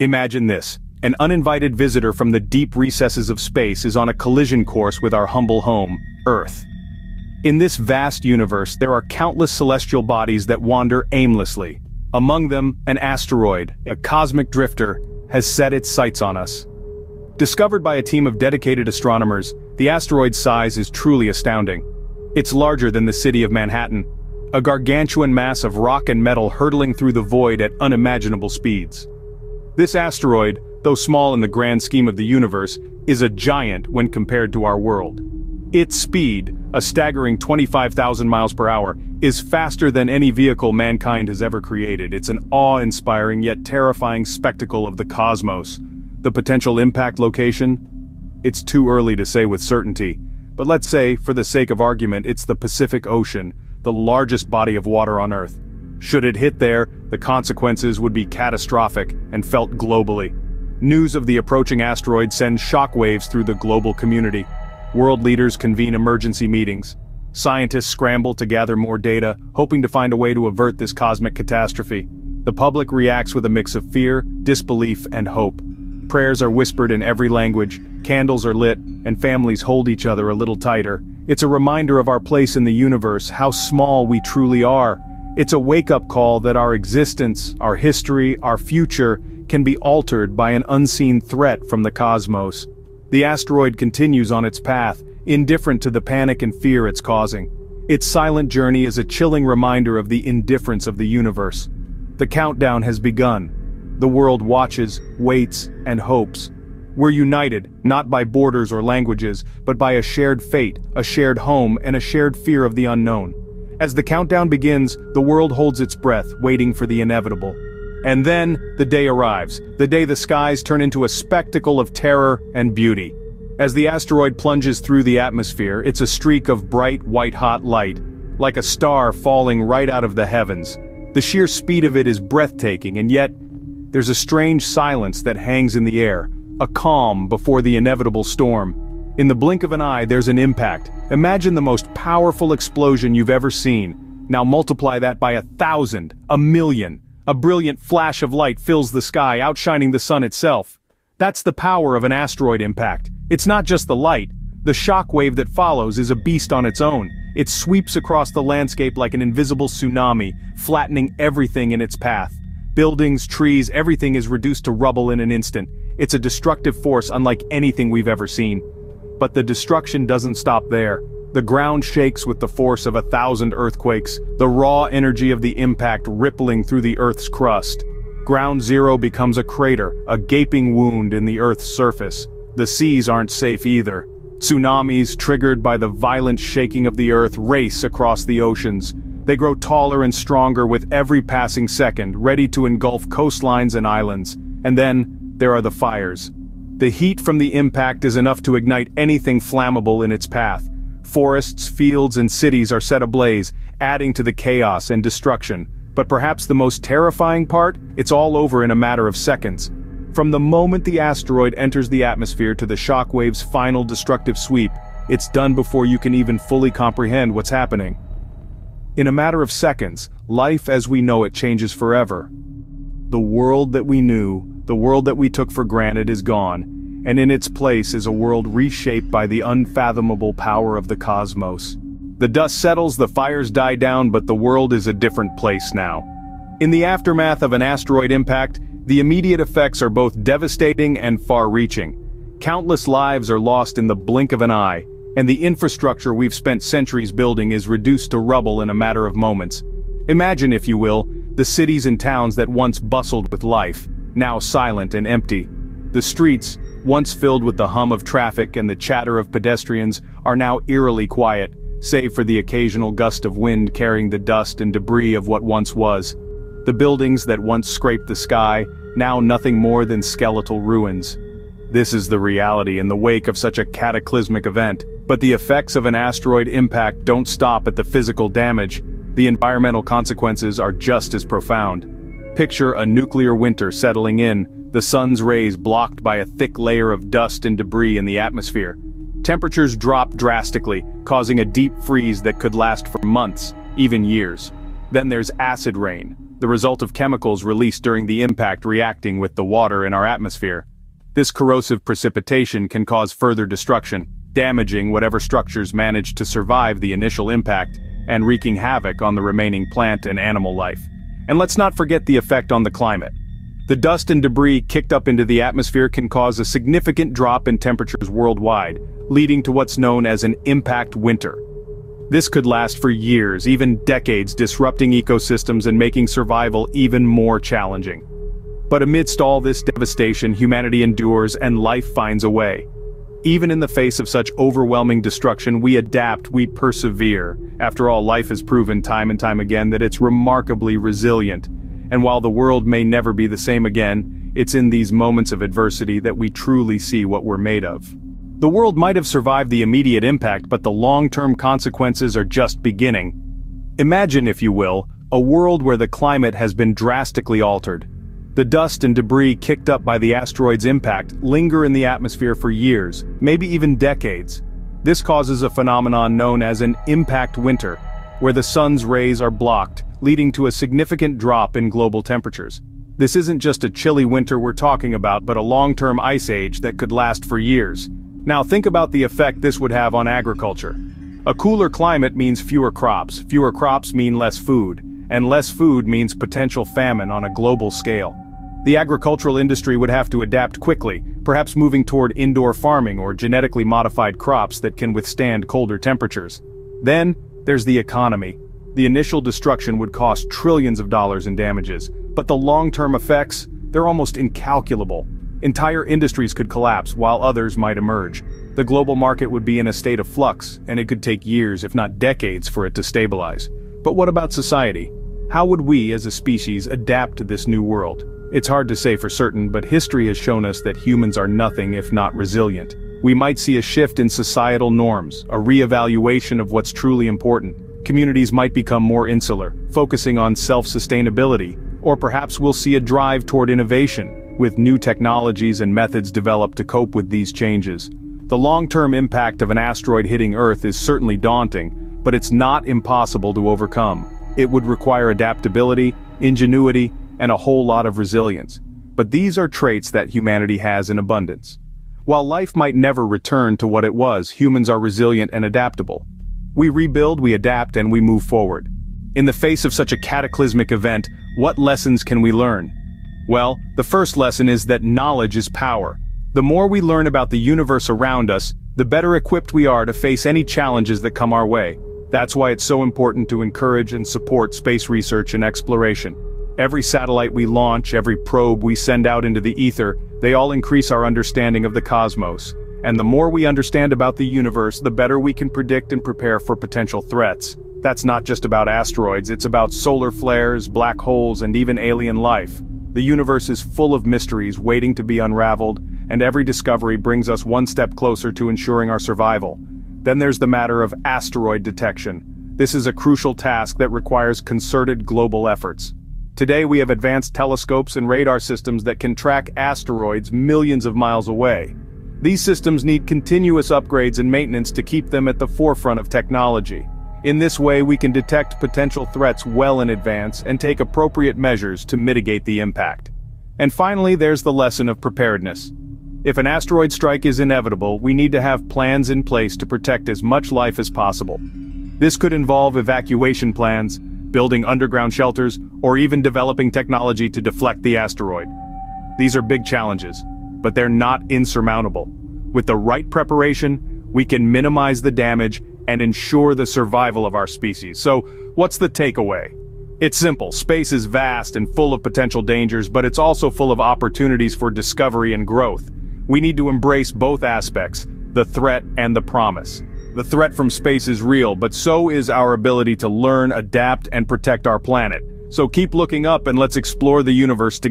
Imagine this, an uninvited visitor from the deep recesses of space is on a collision course with our humble home, Earth. In this vast universe, there are countless celestial bodies that wander aimlessly. Among them, an asteroid, a cosmic drifter, has set its sights on us. Discovered by a team of dedicated astronomers, the asteroid's size is truly astounding. It's larger than the city of Manhattan, a gargantuan mass of rock and metal hurtling through the void at unimaginable speeds. This asteroid, though small in the grand scheme of the universe, is a giant when compared to our world. Its speed, a staggering 25,000 miles per hour, is faster than any vehicle mankind has ever created. It's an awe-inspiring yet terrifying spectacle of the cosmos. The potential impact location? It's too early to say with certainty, but let's say, for the sake of argument, it's the Pacific Ocean, the largest body of water on Earth. Should it hit there, the consequences would be catastrophic and felt globally. News of the approaching asteroid sends shockwaves through the global community. World leaders convene emergency meetings. Scientists scramble to gather more data, hoping to find a way to avert this cosmic catastrophe. The public reacts with a mix of fear, disbelief, and hope. Prayers are whispered in every language, candles are lit, and families hold each other a little tighter. It's a reminder of our place in the universe, how small we truly are. It's a wake-up call that our existence, our history, our future, can be altered by an unseen threat from the cosmos. The asteroid continues on its path, indifferent to the panic and fear it's causing. Its silent journey is a chilling reminder of the indifference of the universe. The countdown has begun. The world watches, waits, and hopes. We're united, not by borders or languages, but by a shared fate, a shared home, and a shared fear of the unknown. As the countdown begins, the world holds its breath, waiting for the inevitable. And then, the day arrives, the day the skies turn into a spectacle of terror and beauty. As the asteroid plunges through the atmosphere, it's a streak of bright, white-hot light, like a star falling right out of the heavens. The sheer speed of it is breathtaking, and yet, there's a strange silence that hangs in the air, a calm before the inevitable storm. In the blink of an eye, there's an impact. Imagine the most powerful explosion you've ever seen. Now multiply that by 1,000, 1,000,000. A brilliant flash of light fills the sky, outshining the sun itself. That's the power of an asteroid impact. It's not just the light. The shockwave that follows is a beast on its own. It sweeps across the landscape like an invisible tsunami, flattening everything in its path. Buildings, trees, everything is reduced to rubble in an instant. It's a destructive force unlike anything we've ever seen. But the destruction doesn't stop there. The ground shakes with the force of 1,000 earthquakes, the raw energy of the impact rippling through the Earth's crust. Ground zero becomes a crater, a gaping wound in the Earth's surface. The seas aren't safe either. Tsunamis, triggered by the violent shaking of the Earth, race across the oceans. They grow taller and stronger with every passing second, ready to engulf coastlines and islands. And then, there are the fires. The heat from the impact is enough to ignite anything flammable in its path. Forests, fields, and cities are set ablaze, adding to the chaos and destruction. But perhaps the most terrifying part? It's all over in a matter of seconds. From the moment the asteroid enters the atmosphere to the shockwave's final destructive sweep, it's done before you can even fully comprehend what's happening. In a matter of seconds, life as we know it changes forever. The world that we knew, the world that we took for granted is gone, and in its place is a world reshaped by the unfathomable power of the cosmos. The dust settles, the fires die down, but the world is a different place now. In the aftermath of an asteroid impact, the immediate effects are both devastating and far-reaching. Countless lives are lost in the blink of an eye, and the infrastructure we've spent centuries building is reduced to rubble in a matter of moments. Imagine, if you will, the cities and towns that once bustled with life, now silent and empty. The streets, once filled with the hum of traffic and the chatter of pedestrians, are now eerily quiet, save for the occasional gust of wind carrying the dust and debris of what once was. The buildings that once scraped the sky, now nothing more than skeletal ruins. This is the reality in the wake of such a cataclysmic event. But the effects of an asteroid impact don't stop at the physical damage. The environmental consequences are just as profound. Picture a nuclear winter settling in, the sun's rays blocked by a thick layer of dust and debris in the atmosphere. Temperatures drop drastically, causing a deep freeze that could last for months, even years. Then there's acid rain, the result of chemicals released during the impact reacting with the water in our atmosphere. This corrosive precipitation can cause further destruction, damaging whatever structures managed to survive the initial impact, and wreaking havoc on the remaining plant and animal life. And let's not forget the effect on the climate. The dust and debris kicked up into the atmosphere can cause a significant drop in temperatures worldwide, leading to what's known as an impact winter. This could last for years, even decades, disrupting ecosystems and making survival even more challenging. But amidst all this devastation, humanity endures and life finds a way. Even in the face of such overwhelming destruction, we adapt, we persevere. After all, life has proven time and time again that it's remarkably resilient. And while the world may never be the same again, it's in these moments of adversity that we truly see what we're made of. The world might have survived the immediate impact, but the long-term consequences are just beginning. Imagine, if you will, a world where the climate has been drastically altered. The dust and debris kicked up by the asteroid's impact linger in the atmosphere for years, maybe even decades. This causes a phenomenon known as an impact winter, where the sun's rays are blocked, leading to a significant drop in global temperatures. This isn't just a chilly winter we're talking about, but a long-term ice age that could last for years. Now think about the effect this would have on agriculture. A cooler climate means fewer crops mean less food, and less food means potential famine on a global scale. The agricultural industry would have to adapt quickly, perhaps moving toward indoor farming or genetically modified crops that can withstand colder temperatures. Then, there's the economy. The initial destruction would cost trillions of dollars in damages, but the long-term effects, they're almost incalculable. Entire industries could collapse while others might emerge. The global market would be in a state of flux, and it could take years, if not decades, for it to stabilize. But what about society? How would we as a species adapt to this new world? It's hard to say for certain, but history has shown us that humans are nothing if not resilient. We might see a shift in societal norms, a re-evaluation of what's truly important. Communities might become more insular, focusing on self-sustainability, or perhaps we'll see a drive toward innovation, with new technologies and methods developed to cope with these changes. The long-term impact of an asteroid hitting Earth is certainly daunting, but it's not impossible to overcome. It would require adaptability, ingenuity, and a whole lot of resilience. But these are traits that humanity has in abundance. While life might never return to what it was, humans are resilient and adaptable. We rebuild, we adapt, and we move forward. In the face of such a cataclysmic event, what lessons can we learn? Well, the first lesson is that knowledge is power. The more we learn about the universe around us, the better equipped we are to face any challenges that come our way. That's why it's so important to encourage and support space research and exploration. Every satellite we launch, every probe we send out into the ether, they all increase our understanding of the cosmos. And the more we understand about the universe, the better we can predict and prepare for potential threats. That's not just about asteroids, it's about solar flares, black holes, and even alien life. The universe is full of mysteries waiting to be unraveled, and every discovery brings us one step closer to ensuring our survival. Then there's the matter of asteroid detection. This is a crucial task that requires concerted global efforts. Today we have advanced telescopes and radar systems that can track asteroids millions of miles away. These systems need continuous upgrades and maintenance to keep them at the forefront of technology. In this way, we can detect potential threats well in advance and take appropriate measures to mitigate the impact. And finally, there's the lesson of preparedness. If an asteroid strike is inevitable, we need to have plans in place to protect as much life as possible. This could involve evacuation plans, building underground shelters, or even developing technology to deflect the asteroid. These are big challenges, but they're not insurmountable. With the right preparation, we can minimize the damage and ensure the survival of our species. So, what's the takeaway? It's simple. Space is vast and full of potential dangers, but it's also full of opportunities for discovery and growth. We need to embrace both aspects, the threat and the promise. The threat from space is real, but so is our ability to learn, adapt, and protect our planet. So keep looking up and let's explore the universe together.